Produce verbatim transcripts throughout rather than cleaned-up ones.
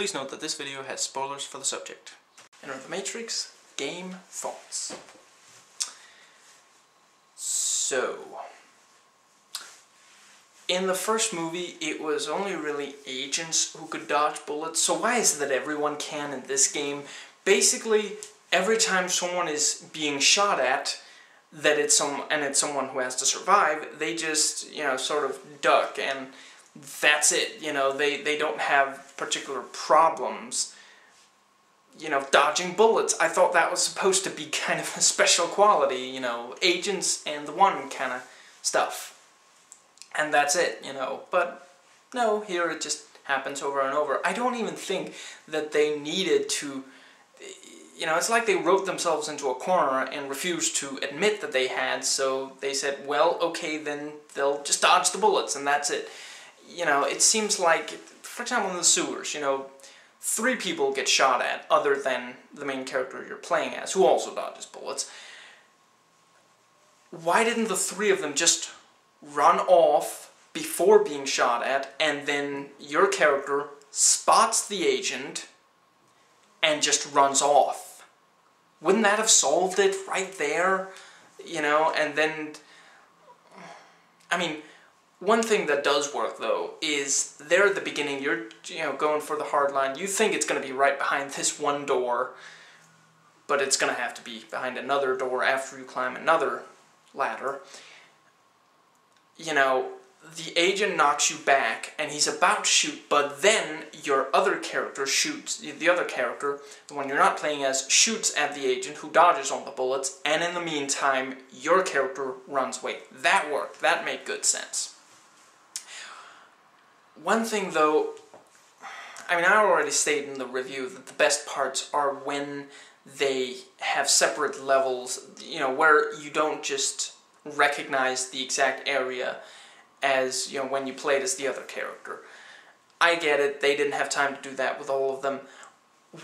Please note that this video has spoilers for the subject. Enter the Matrix, game thoughts. So, in the first movie, it was only really agents who could dodge bullets, so why is it that everyone can in this game? Basically, every time someone is being shot at, that it's some and it's someone who has to survive, they just, you know, sort of duck, and that's it. You know, they, they don't have particular problems, you know, dodging bullets. I thought that was supposed to be kind of a special quality, you know, agents and the one kind of stuff. And that's it, you know, but no, here it just happens over and over. I don't even think that they needed to, you know, it's like they wrote themselves into a corner and refused to admit that they had, so they said, well, okay, then they'll just dodge the bullets, and that's it. You know, it seems like, for example, in the sewers, you know, three people get shot at other than the main character you're playing as, who also dodges bullets. Why didn't the three of them just run off before being shot at, and then your character spots the agent and just runs off? Wouldn't that have solved it right there? You know, and then, I mean, one thing that does work, though, is there at the beginning, you're, you know, going for the hard line. You think it's going to be right behind this one door, but it's going to have to be behind another door after you climb another ladder. You know, the agent knocks you back, and he's about to shoot, but then your other character shoots, the other character, the one you're not playing as, shoots at the agent, who dodges all the bullets, and in the meantime, your character runs away. That worked. That made good sense. One thing, though, I mean, I already stated in the review that the best parts are when they have separate levels, you know, where you don't just recognize the exact area as, you know, when you played as the other character. I get it, they didn't have time to do that with all of them.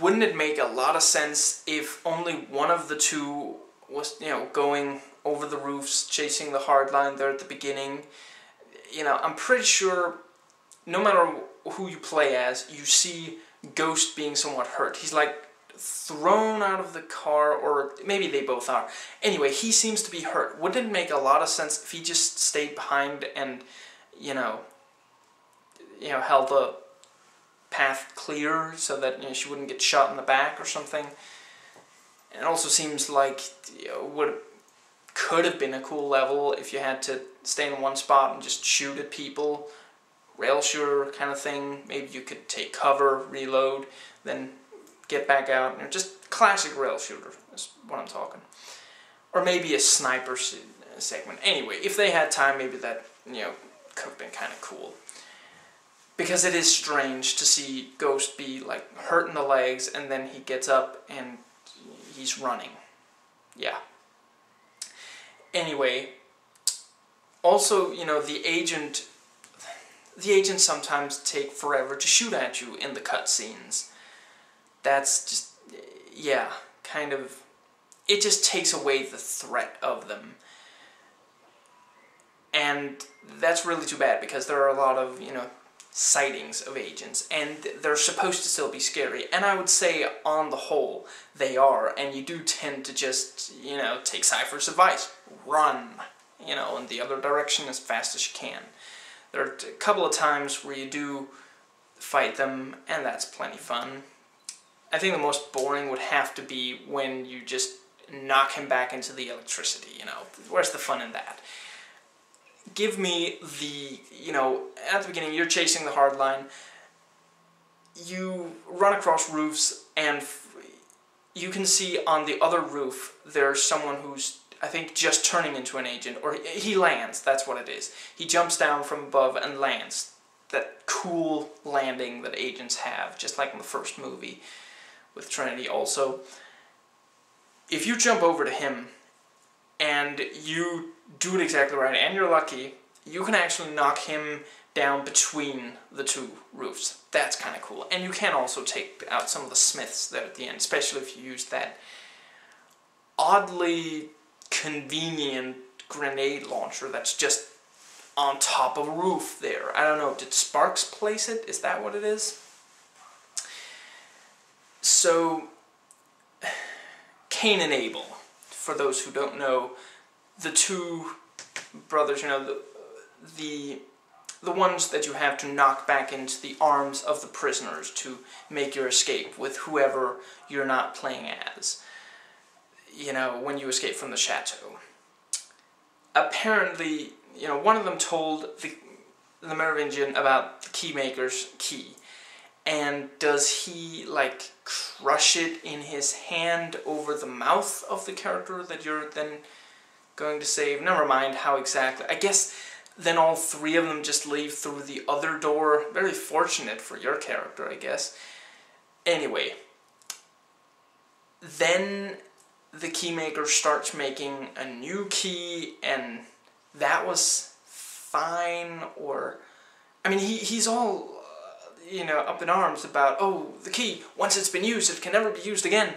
Wouldn't it make a lot of sense if only one of the two was, you know, going over the roofs, chasing the hard line there at the beginning? You know, I'm pretty sure, no matter who you play as, you see Ghost being somewhat hurt. He's like thrown out of the car, or maybe they both are. Anyway, he seems to be hurt. Wouldn't it make a lot of sense if he just stayed behind and, you know, you know, held the path clear so that, you know, she wouldn't get shot in the back or something? And it also seems like, you know, would could have been a cool level if you had to stay in one spot and just shoot at people. Rail shooter kind of thing. Maybe you could take cover, reload, then get back out. You know, just classic rail shooter is what I'm talking. Or maybe a sniper se segment. Anyway, if they had time, maybe that, you know, could have been kind of cool. Because it is strange to see Ghost be like hurt in the legs, and then he gets up and he's running. Yeah. Anyway, also, you know, the agent. The agents sometimes take forever to shoot at you in the cutscenes. That's just, yeah, kind of, it just takes away the threat of them. And that's really too bad, because there are a lot of, you know, sightings of agents, and they're supposed to still be scary. And I would say, on the whole, they are, and you do tend to just, you know, take Cypher's advice. Run, you know, in the other direction as fast as you can. There are a couple of times where you do fight them, and that's plenty fun. I think the most boring would have to be when you just knock him back into the electricity, you know. Where's the fun in that? Give me the, you know, at the beginning you're chasing the hard line, you run across roofs, and you can see on the other roof there's someone who's, I think, just turning into an agent, or he lands, that's what it is. He jumps down from above and lands. That cool landing that agents have, just like in the first movie with Trinity also. If you jump over to him, and you do it exactly right, and you're lucky, you can actually knock him down between the two roofs. That's kind of cool. And you can also take out some of the Smiths there at the end, especially if you use that oddly convenient grenade launcher that's just on top of a roof there. I don't know, did Sparks place it? Is that what it is? So, Cain and Abel, for those who don't know, the two brothers, you know, the, the, the ones that you have to knock back into the arms of the prisoners to make your escape with whoever you're not playing as, you know, when you escape from the chateau. Apparently, you know, one of them told the, the Merovingian about the keymaker's key. And does he, like, crush it in his hand over the mouth of the character that you're then going to save? Never mind how exactly. I guess then all three of them just leave through the other door. Very fortunate for your character, I guess. Anyway. Then the keymaker starts making a new key, and that was fine, or... I mean, he, he's all... you know, up in arms about, oh, the key, once it's been used, it can never be used again.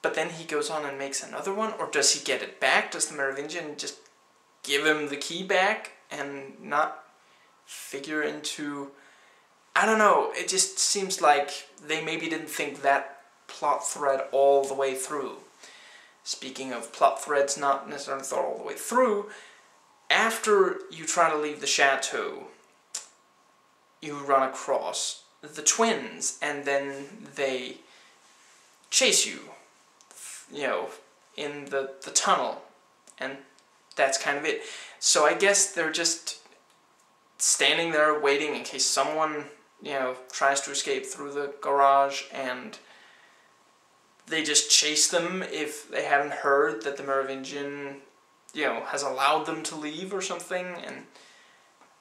But then he goes on and makes another one, or does he get it back? Does the Merovingian just give him the key back and not figure into... I don't know, it just seems like they maybe didn't think that plot thread all the way through. Speaking of plot threads not necessarily thought all the way through, after you try to leave the chateau, you run across the twins, and then they chase you, you know, in the, the tunnel, and that's kind of it. So I guess they're just standing there waiting in case someone, you know, tries to escape through the garage, and they just chase them if they haven't heard that the Merovingian, you know, has allowed them to leave or something, and...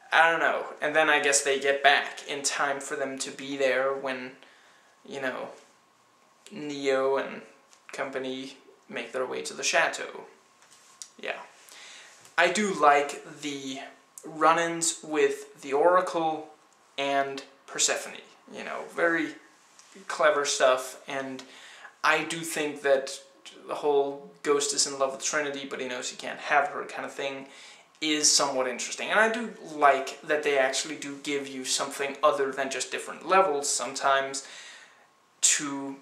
I don't know. And then I guess they get back in time for them to be there when, you know, Neo and company make their way to the chateau. Yeah. I do like the run-ins with the Oracle and Persephone. You know, very clever stuff, and I do think that the whole ghost is in love with Trinity, but he knows he can't have her kind of thing is somewhat interesting, and I do like that they actually do give you something other than just different levels sometimes to,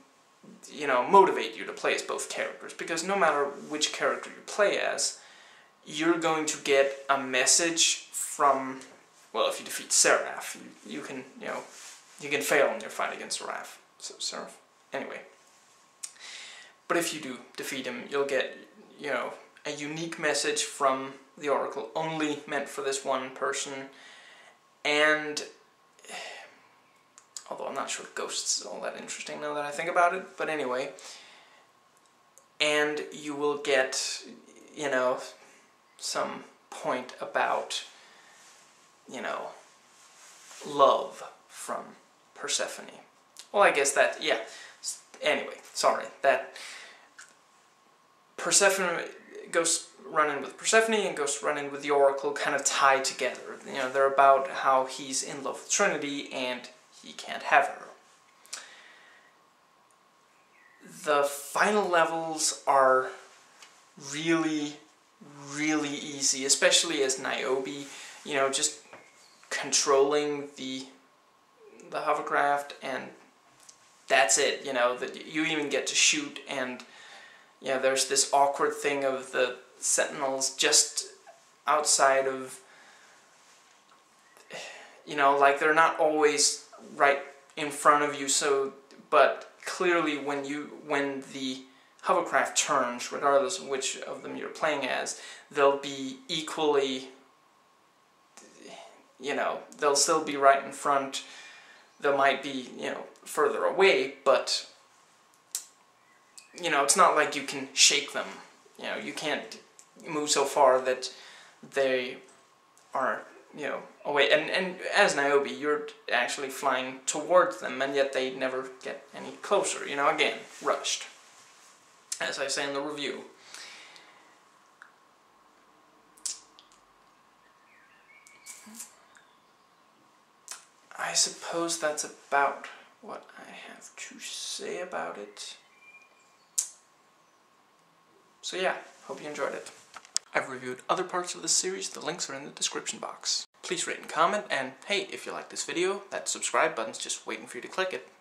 you know, motivate you to play as both characters, because no matter which character you play as, you're going to get a message from, well, if you defeat Seraph, you, you can, you know, you can fail in your fight against Seraph, so Seraph, anyway. But if you do defeat him, you'll get, you know, a unique message from the Oracle, only meant for this one person, and although I'm not sure ghosts is all that interesting now that I think about it, but anyway, and you will get, you know, some point about, you know, love from Persephone. Well, I guess that, yeah, anyway, sorry, that Persephone... Ghosts run in with Persephone and Ghosts run in with the Oracle kind of tie together. You know, they're about how he's in love with Trinity and he can't have her. The final levels are really, really easy, especially as Niobe, you know, just controlling the the hovercraft, and that's it, you know, that you even get to shoot. And yeah, there's this awkward thing of the sentinels just outside of, you know, like they're not always right in front of you, so, but clearly when you, when the hovercraft turns, regardless of which of them you're playing as, they'll be equally, you know, they'll still be right in front, they might be, you know, further away, but... you know, it's not like you can shake them. You know, you can't move so far that they are, you know, away. And, and as Niobe, you're actually flying towards them, and yet they never get any closer. You know, again, rushed, as I say in the review. I suppose that's about what I have to say about it. So yeah, hope you enjoyed it. I've reviewed other parts of this series, the links are in the description box. Please rate and comment, and hey, if you like this video, that subscribe button's just waiting for you to click it.